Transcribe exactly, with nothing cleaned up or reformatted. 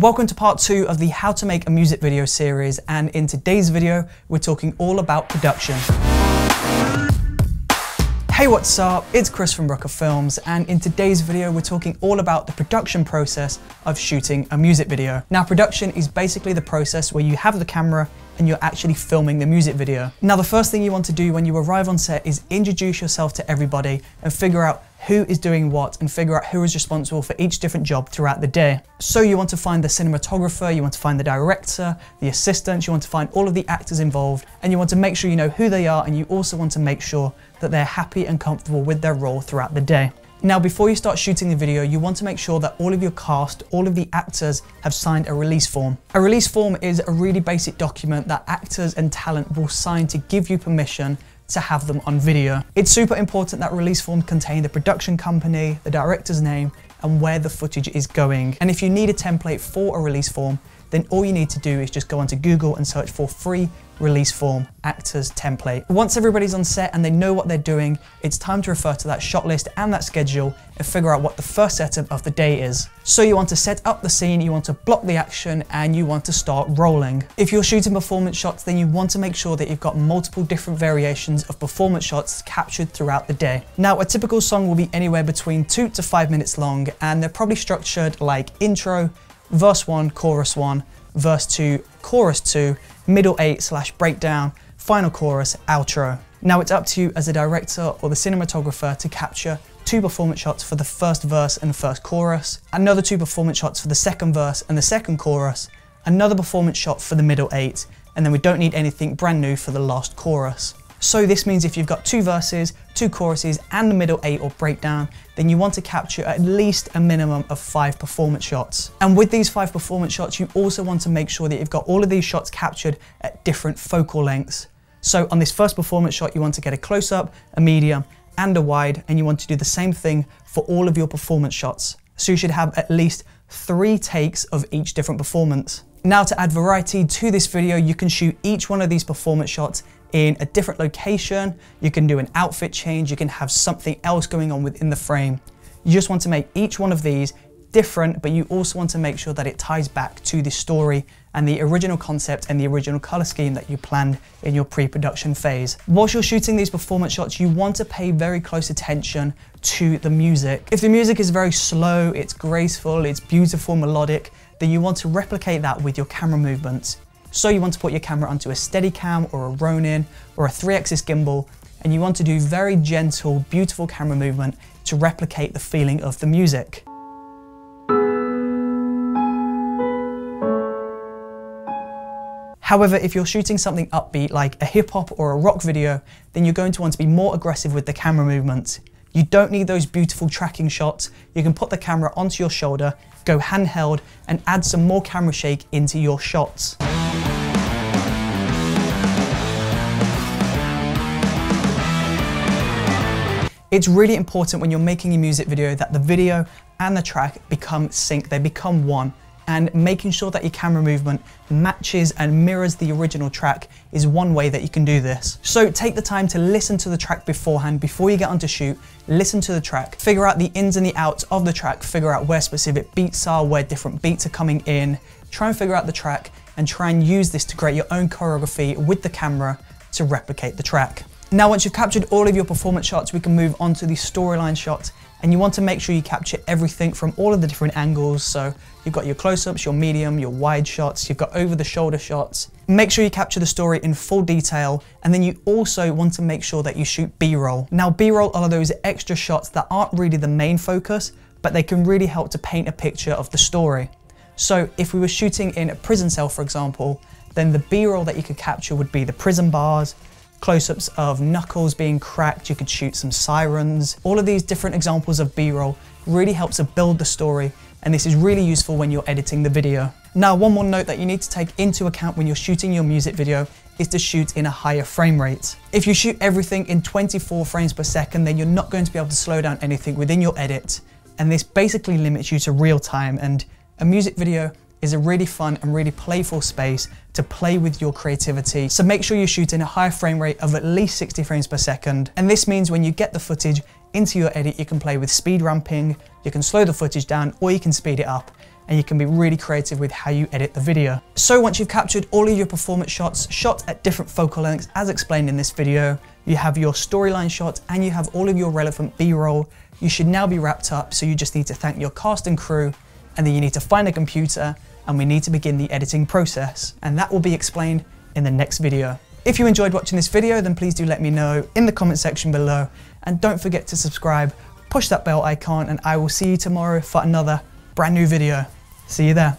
Welcome to part two of the How to Make a Music Video series, and in today's video we're talking all about production. Hey, what's up? It's Chris from Brooker Films, and in today's video we're talking all about the production process of shooting a music video. Now, production is basically the process where you have the camera and you're actually filming the music video. Now, the first thing you want to do when you arrive on set is introduce yourself to everybody and figure out who is doing what and figure out who is responsible for each different job throughout the day. So you want to find the cinematographer, you want to find the director, the assistants, you want to find all of the actors involved, and you want to make sure you know who they are, and you also want to make sure that they're happy and comfortable with their role throughout the day. Now, before you start shooting the video, you want to make sure that all of your cast, all of the actors have signed a release form. A release form is a really basic document that actors and talent will sign to give you permission to have them on video. It's super important that release form contain the production company, the director's name, and where the footage is going. And if you need a template for a release form, then all you need to do is just go onto Google and search for free release form actors template. Once everybody's on set and they know what they're doing, it's time to refer to that shot list and that schedule and figure out what the first setup of the day is. So you want to set up the scene, you want to block the action, and you want to start rolling. If you're shooting performance shots, then you want to make sure that you've got multiple different variations of performance shots captured throughout the day. Now, a typical song will be anywhere between two to five minutes long, and they're probably structured like intro, verse one, chorus one, verse two, chorus two, middle eight slash breakdown, final chorus, outro. Now, it's up to you as a director or the cinematographer to capture two performance shots for the first verse and first chorus, another two performance shots for the second verse and the second chorus, another performance shot for the middle eight, and then we don't need anything brand new for the last chorus. So this means if you've got two verses, two choruses, and the middle eight or breakdown, then you want to capture at least a minimum of five performance shots. And with these five performance shots, you also want to make sure that you've got all of these shots captured at different focal lengths. So on this first performance shot, you want to get a close-up, a medium, and a wide, and you want to do the same thing for all of your performance shots. So you should have at least three takes of each different performance. Now, to add variety to this video, you can shoot each one of these performance shots in a different location, you can do an outfit change, you can have something else going on within the frame. You just want to make each one of these different, but you also want to make sure that it ties back to the story and the original concept and the original color scheme that you planned in your pre-production phase. Whilst you're shooting these performance shots, you want to pay very close attention to the music. If the music is very slow, it's graceful, it's beautiful, melodic, then you want to replicate that with your camera movements. So you want to put your camera onto a Steadicam or a Ronin or a three-axis gimbal, and you want to do very gentle, beautiful camera movement to replicate the feeling of the music. However, if you're shooting something upbeat like a hip-hop or a rock video, then you're going to want to be more aggressive with the camera movements. You don't need those beautiful tracking shots. You can put the camera onto your shoulder, go handheld, and add some more camera shake into your shots. It's really important when you're making a music video that the video and the track become sync, they become one. And making sure that your camera movement matches and mirrors the original track is one way that you can do this. So take the time to listen to the track beforehand, before you get on to shoot, listen to the track, figure out the ins and the outs of the track, figure out where specific beats are, where different beats are coming in, try and figure out the track, and try and use this to create your own choreography with the camera to replicate the track. Now, once you've captured all of your performance shots, we can move on to the storyline shots, and you want to make sure you capture everything from all of the different angles. So you've got your close-ups, your medium, your wide shots, you've got over-the-shoulder shots. Make sure you capture the story in full detail, and then you also want to make sure that you shoot B-roll. Now, B-roll are those extra shots that aren't really the main focus, but they can really help to paint a picture of the story. So if we were shooting in a prison cell, for example, then the B-roll that you could capture would be the prison bars, close-ups of knuckles being cracked, you could shoot some sirens. All of these different examples of B-roll really helps to build the story, and this is really useful when you're editing the video. Now, one more note that you need to take into account when you're shooting your music video is to shoot in a higher frame rate. If you shoot everything in twenty-four frames per second, then you're not going to be able to slow down anything within your edit, and this basically limits you to real time, and a music video is a really fun and really playful space to play with your creativity. So make sure you shoot in a higher frame rate of at least sixty frames per second. And this means when you get the footage into your edit, you can play with speed ramping, you can slow the footage down, or you can speed it up. and you can be really creative with how you edit the video. So once you've captured all of your performance shots, shot at different focal lengths as explained in this video, you have your storyline shots and you have all of your relevant B-roll, you should now be wrapped up, so you just need to thank your cast and crew, and then you need to find a computer and we need to begin the editing process, and that will be explained in the next video. If you enjoyed watching this video, then please do let me know in the comment section below, and don't forget to subscribe, push that bell icon, and I will see you tomorrow for another brand new video. See you there.